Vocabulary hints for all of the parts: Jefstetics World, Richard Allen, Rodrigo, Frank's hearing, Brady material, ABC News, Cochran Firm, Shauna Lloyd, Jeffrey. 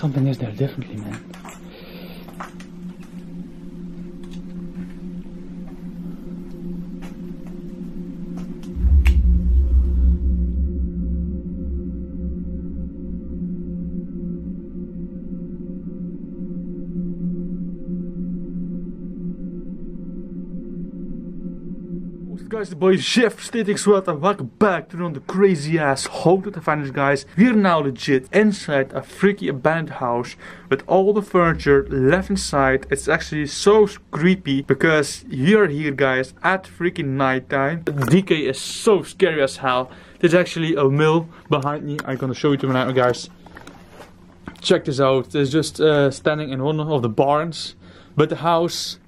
Something is there, definitely, man. Guys, the boy Jefstetics World, and welcome back to another crazy ass haunted adventure, guys. We are now legit inside a freaky abandoned house with all the furniture left inside. It's actually so creepy because you're here, guys, at freaking nighttime. The decay is so scary as hell. There's actually a mill behind me. I'm gonna show you tonight, guys. Check this out. It's just standing in one of the barns, but the house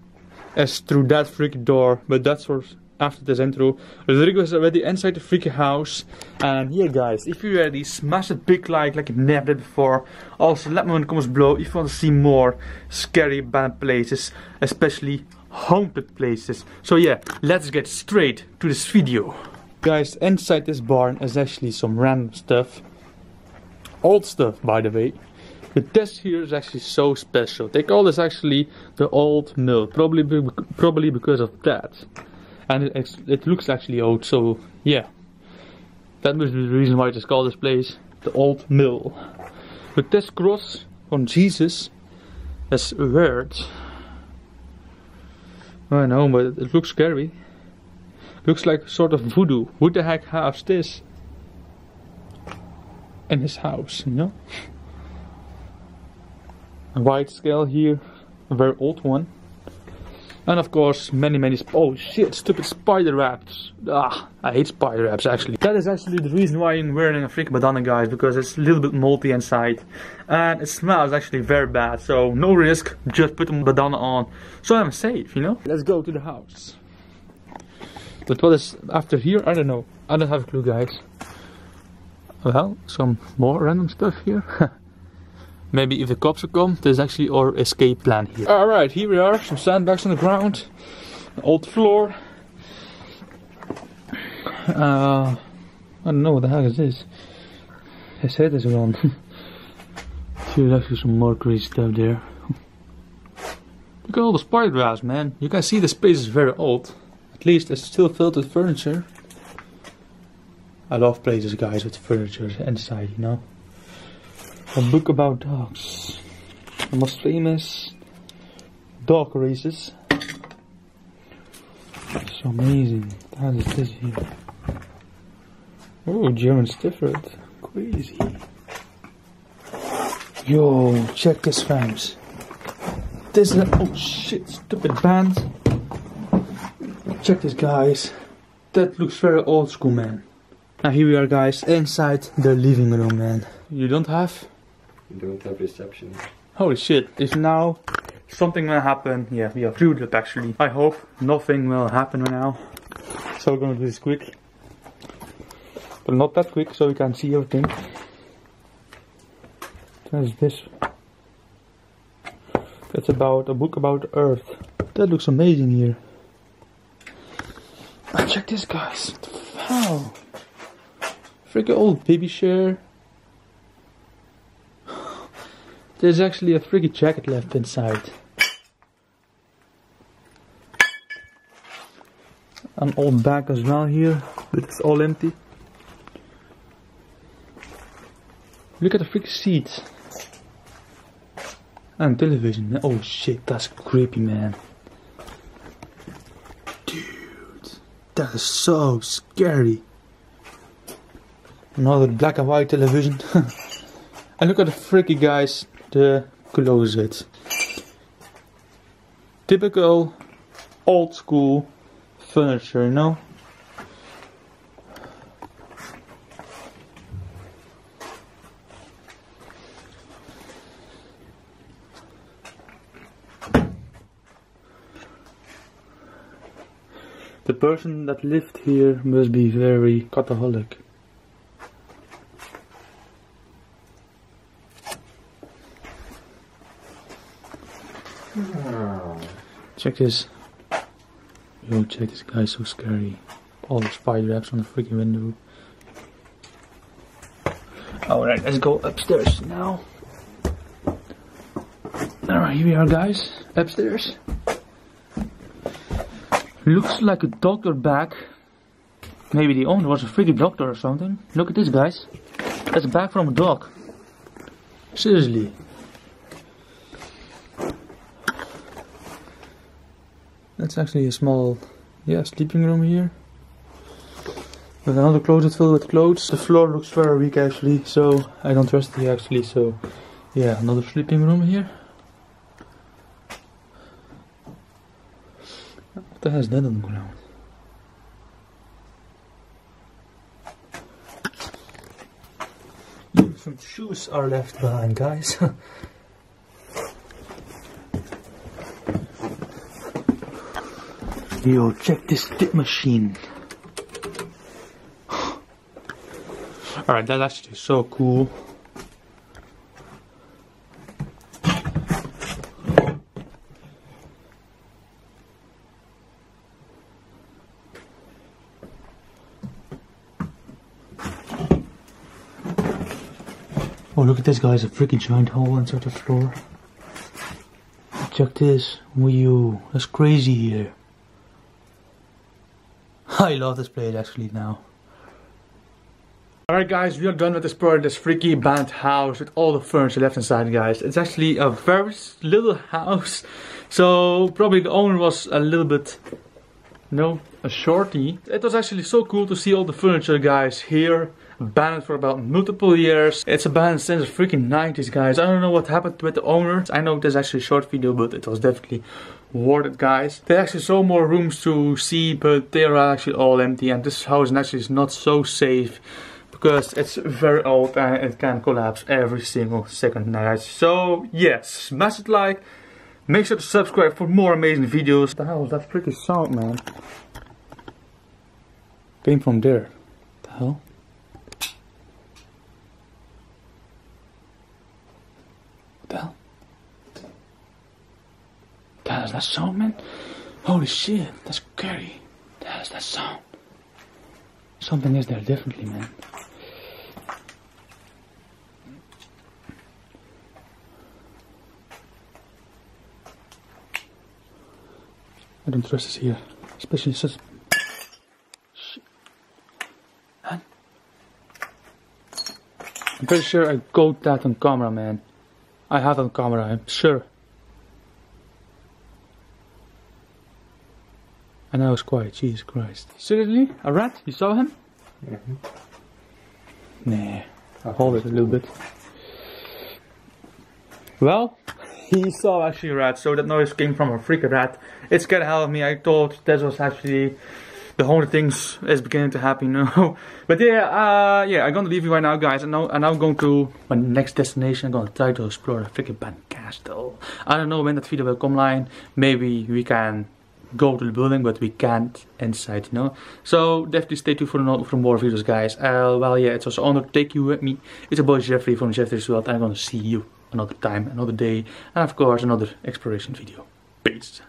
is through that freaking door. But that's what. After this intro, Rodrigo is already inside the freaky house. And yeah, guys, if you're ready, smash that big like you never did before. Also, let me know in the comments below if you want to see more scary abandoned places, especially haunted places. So yeah, let's get straight to this video. Guys, inside this barn is actually some random stuff. Old stuff, by the way. But this here is actually so special. They call this actually the old mill, probably because of that. And it looks actually old, so yeah, that must be the reason why it is called this place the old mill. But this cross on Jesus is weird. I know, but it looks scary. Looks like sort of voodoo. Who the heck has this in his house, you know? A white scale here, a very old one. And of course, many oh shit, stupid spider webs. Ah, I hate spider webs actually. That is actually the reason why I'm wearing a freaking bandana, guys, because it's a little bit moldy inside. And it smells actually very bad, so no risk, just put a bandana on. So I'm safe, you know? Let's go to the house. But what is after here? I don't know. I don't have a clue, guys. Well, some more random stuff here. Maybe if the cops will come, there's actually our escape plan here. Alright, here we are, some sandbags on the ground, an old floor. I don't know what the heck is this. I said this wrong. There's actually some more crazy stuff there. Look at all the spider webs, man. You can see the space is very old. At least it's still filled with furniture. I love places, guys, with furniture inside, you know. A book about dogs. The most famous dog races. It's amazing. That is this here. Oh, German Stifford. Crazy. Yo, check this, fams. This is a, oh shit, stupid band. Check this, guys. That looks very old school, man. And here we are, guys, inside the living room, man. You don't have? Don't have reception. Holy shit, if now something will happen, yeah, we are screwed up actually. I hope nothing will happen right now. So we're gonna do this quick. But not that quick, so we can see everything. That's this. That's about a book about Earth. That looks amazing here. And check this, guys. Wow. Freaking old baby chair. There's actually a freaking jacket left inside. An old bag as well here, but it's all empty. Look at the freaking seats. And television. Oh shit, that's creepy, man. Dude, that is so scary. Another black and white television. And look at the freaky, guys. The closet. Typical old school furniture, you know? The person that lived here must be very alcoholic. Check this. Yo, check this, guy, so scary. All the spider webs on the freaking window. Alright, let's go upstairs now. here we are, guys, upstairs. Looks like a doctor bag. Maybe the owner was a freaky doctor or something. Look at this, guys. That's a bag from a dog. Seriously. That's actually a small, yeah, sleeping room here. With another closet filled with clothes. The floor looks very weak actually, so I don't trust it actually, so yeah, another sleeping room here. What the hell is that on the ground? Some shoes are left behind, guys. Yo, check this dip machine. Alright, that's actually so cool. Oh, look at this, guys, a freaking giant hole inside the floor. Check this. Whoa, that's crazy here. I love this place actually now. Alright guys, we are done with this part of this freaky abandoned house with all the furniture left inside, guys. It's actually a very little house, so probably the owner was a little bit, no, a shorty. It was actually so cool to see all the furniture, guys, here. Abandoned for about multiple years. It's abandoned since the freaking 90s, guys. I don't know what happened with the owner. I know this is actually a short video, but it was definitely worth it, guys. There are actually so more rooms to see, but they are actually all empty, and this house actually is not so safe because it's very old and it can collapse every single second, guys. So yes, smash it like, make sure to subscribe for more amazing videos. The hell is that freaking sound, man? Came from there. The hell? Is that sound, man? Holy shit, that's scary. That is that sound. Something is there definitely, man. I don't trust this here, especially such. Shit. Huh? I'm pretty sure I got that on camera, man. I have it on camera, I'm sure. And now it's quiet, Jesus Christ. Seriously? A rat? You saw him? Mm-hmm. Nah, I'll hold it a little bit. Well, he saw actually a rat, so that noise came from a freaking rat. It scared the hell out of me. I thought that was actually the whole things is beginning to happen now. But yeah, I'm gonna leave you right now, guys. I'm now going to my next destination. I'm gonna try to explore the freaking Ban Castle. I don't know when that video will come online. Maybe we can go to the building, but we can't inside, you know. So definitely stay tuned for more videos, guys. Well, yeah, it was an honor to take you with me. It's your boy Jeffrey from Jefstetics World. I'm gonna see you another time, another day, and of course another exploration video. Peace.